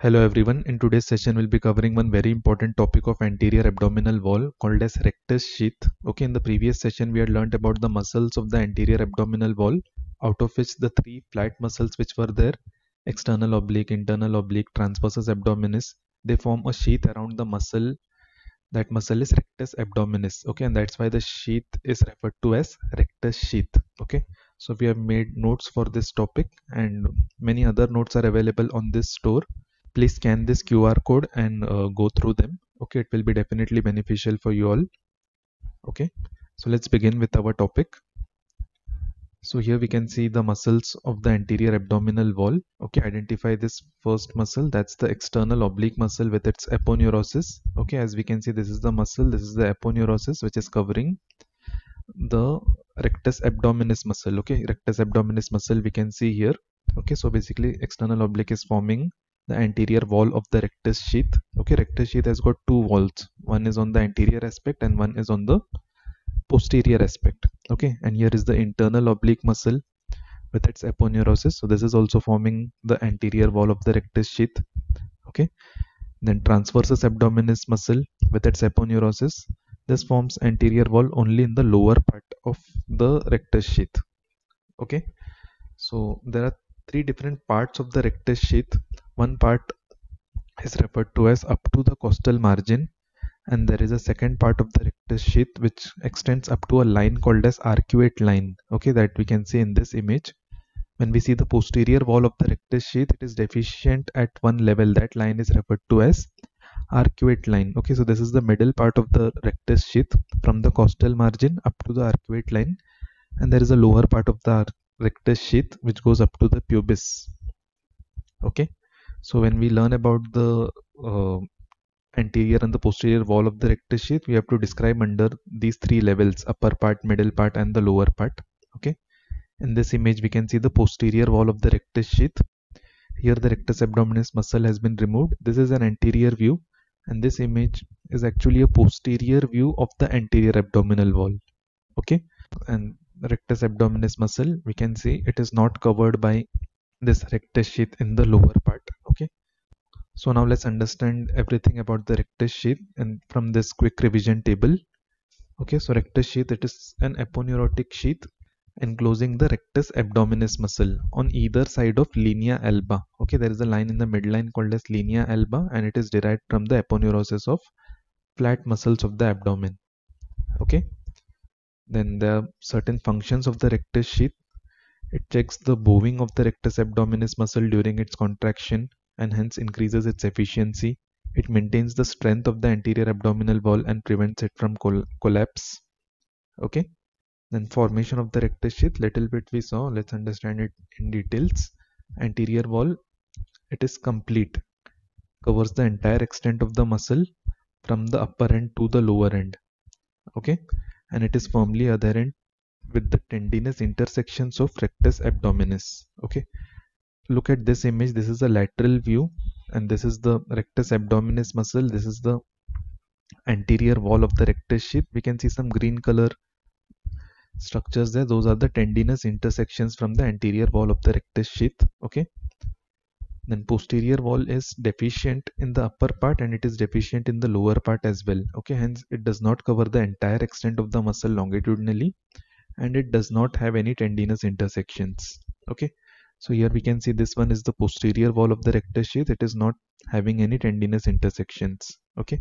Hello everyone, in today's session we'll be covering one very important topic of anterior abdominal wall called as rectus sheath. Okay, in the previous session we had learnt about the muscles of the anterior abdominal wall, out of which the three flat muscles which were there, external oblique, internal oblique, transversus abdominis, they form a sheath around the muscle. That muscle is rectus abdominis, okay, and that's why the sheath is referred to as rectus sheath, okay. So we have made notes for this topic and many other notes are available on this store. Please scan this QR code and go through them. Okay, it will be definitely beneficial for you all. Okay, so let's begin with our topic. So here we can see the muscles of the anterior abdominal wall. Okay, identify this first muscle, that's the external oblique muscle with its aponeurosis. Okay, as we can see, this is the muscle, this is the aponeurosis which is covering the rectus abdominis muscle. Okay, rectus abdominis muscle we can see here. Okay, so basically external oblique is forming the anterior wall of the rectus sheath. Okay, rectus sheath has got two walls. One is on the anterior aspect and one is on the posterior aspect. Okay, and here is the internal oblique muscle with its aponeurosis. So this is also forming the anterior wall of the rectus sheath. Okay, then transversus abdominis muscle with its aponeurosis. This forms anterior wall only in the lower part of the rectus sheath. Okay, so there are three different parts of the rectus sheath. One part is referred to as up to the costal margin, and there is a second part of the rectus sheath which extends up to a line called as arcuate line. Okay, that we can see in this image. When we see the posterior wall of the rectus sheath, it is deficient at one level. That line is referred to as arcuate line. Okay, so this is the middle part of the rectus sheath from the costal margin up to the arcuate line, and there is a lower part of the rectus sheath which goes up to the pubis. Okay. So when we learn about the anterior and the posterior wall of the rectus sheath, we have to describe under these three levels, upper part, middle part and the lower part. Okay. In this image, we can see the posterior wall of the rectus sheath. Here the rectus abdominis muscle has been removed. This is an anterior view and this image is actually a posterior view of the anterior abdominal wall. Okay. And rectus abdominis muscle, we can see it is not covered by this rectus sheath in the lower part. Okay, so now let's understand everything about the rectus sheath and from this quick revision table. Okay, so rectus sheath, it is an aponeurotic sheath enclosing the rectus abdominis muscle on either side of linea alba. Okay, there is a line in the midline called as linea alba and it is derived from the aponeurosis of flat muscles of the abdomen. Okay, then there are certain functions of the rectus sheath. It checks the bowing of the rectus abdominis muscle during its contraction and hence increases its efficiency. It maintains the strength of the anterior abdominal wall and prevents it from collapse. Okay. Then formation of the rectus sheath, little bit we saw. Let's understand it in details. Anterior wall, it is complete. Covers the entire extent of the muscle from the upper end to the lower end. Okay. And it is firmly adherent with the tendinous intersections of rectus abdominis. Okay, look at this image. This is a lateral view and this is the rectus abdominis muscle. This is the anterior wall of the rectus sheath. We can see some green color structures there. Those are the tendinous intersections from the anterior wall of the rectus sheath. Okay, then posterior wall is deficient in the upper part and it is deficient in the lower part as well. Okay, hence it does not cover the entire extent of the muscle longitudinally. And it does not have any tendinous intersections. Okay, so here we can see this one is the posterior wall of the rectus sheath. It is not having any tendinous intersections. Okay,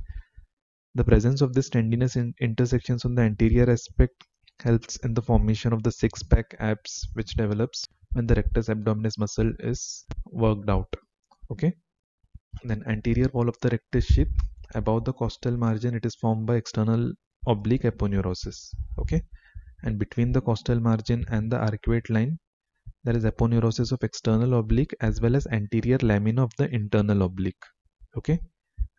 the presence of this tendinous intersections on the anterior aspect helps in the formation of the six-pack abs, which develops when the rectus abdominis muscle is worked out. Okay, then anterior wall of the rectus sheath above the costal margin, it is formed by external oblique aponeurosis. Okay. And between the costal margin and the arcuate line, there is aponeurosis of external oblique as well as anterior lamina of the internal oblique. Okay,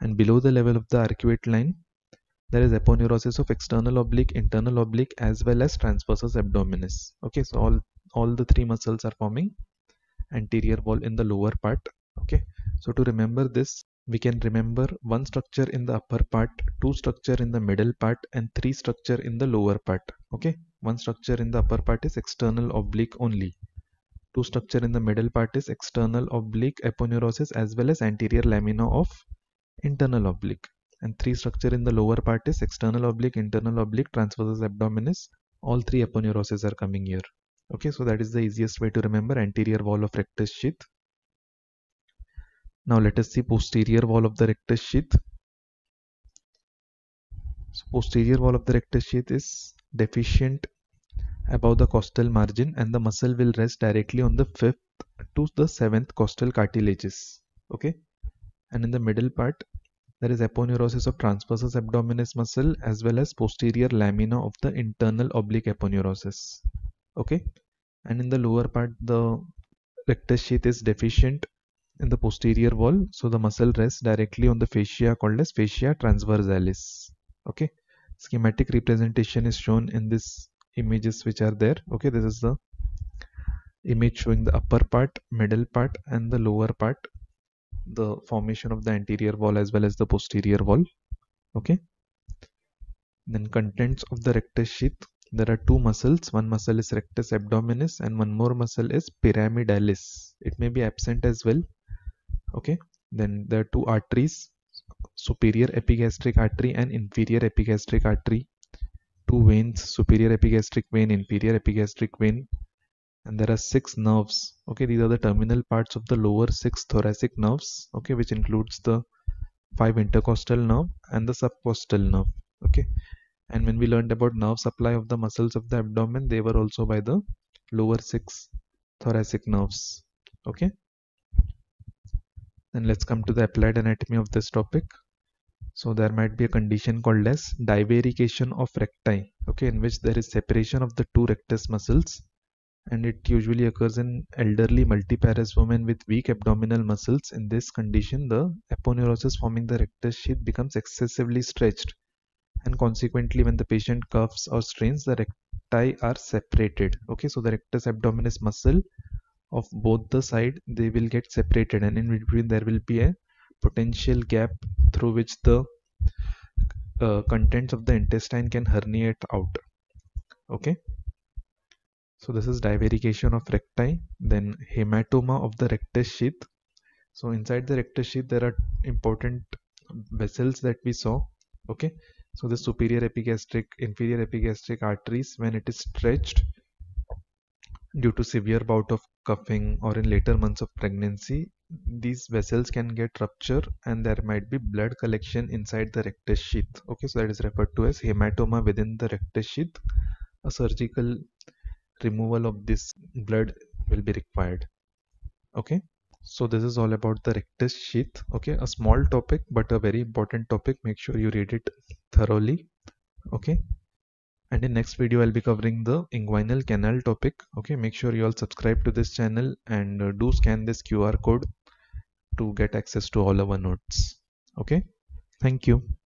and below the level of the arcuate line, there is aponeurosis of external oblique, internal oblique as well as transversus abdominis. Okay, so all the three muscles are forming anterior wall in the lower part. Okay, so to remember this, we can remember one structure in the upper part, two structure in the middle part and three structure in the lower part. Okay, one structure in the upper part is external oblique only. Two structure in the middle part is external oblique aponeurosis as well as anterior lamina of internal oblique. And three structure in the lower part is external oblique, internal oblique, transversus abdominis. All three aponeuroses are coming here. Okay, so that is the easiest way to remember anterior wall of rectus sheath. Now let us see posterior wall of the rectus sheath. So posterior wall of the rectus sheath is deficient above the costal margin, and the muscle will rest directly on the 5th to the 7th costal cartilages. Okay, and in the middle part there is aponeurosis of transversus abdominis muscle as well as posterior lamina of the internal oblique aponeurosis. Okay, and in the lower part the rectus sheath is deficient in the posterior wall, so the muscle rests directly on the fascia called as fascia transversalis. Okay, schematic representation is shown in this images which are there. Okay, this is the image showing the upper part, middle part and the lower part, the formation of the anterior wall as well as the posterior wall. Okay, then contents of the rectus sheath. There are two muscles. One muscle is rectus abdominis and one more muscle is pyramidalis. It may be absent as well. Okay, then there are two arteries, superior epigastric artery and inferior epigastric artery. Two veins, superior epigastric vein, inferior epigastric vein, and there are 6 nerves. Okay, these are the terminal parts of the lower 6 thoracic nerves. Okay, which includes the 5 intercostal nerve and the subcostal nerve. Okay, and when we learned about nerve supply of the muscles of the abdomen, they were also by the lower 6 thoracic nerves. Okay, then let's come to the applied anatomy of this topic. So there might be a condition called as divarication of recti, okay, in which there is separation of the two rectus muscles, and it usually occurs in elderly multiparous women with weak abdominal muscles. In this condition, the aponeurosis forming the rectus sheath becomes excessively stretched, and consequently when the patient cuffs or strains, the recti are separated. Okay, so the rectus abdominis muscle of both the side, they will get separated, and in between there will be a potential gap through which the contents of the intestine can herniate out. Okay, so this is divarication of recti. Then hematoma of the rectus sheath. So inside the rectus sheath there are important vessels that we saw. Okay, so the superior epigastric, inferior epigastric arteries, when it is stretched due to severe bout of cuffing or in later months of pregnancy, these vessels can get rupture and there might be blood collection inside the rectus sheath. Okay, so that is referred to as hematoma within the rectus sheath. A surgical removal of this blood will be required. Okay, so this is all about the rectus sheath. Okay, a small topic but a very important topic. Make sure you read it thoroughly. Okay, and in next video I'll be covering the inguinal canal topic. Okay, make sure you all subscribe to this channel and do scan this QR code to get access to all our notes. Okay, thank you.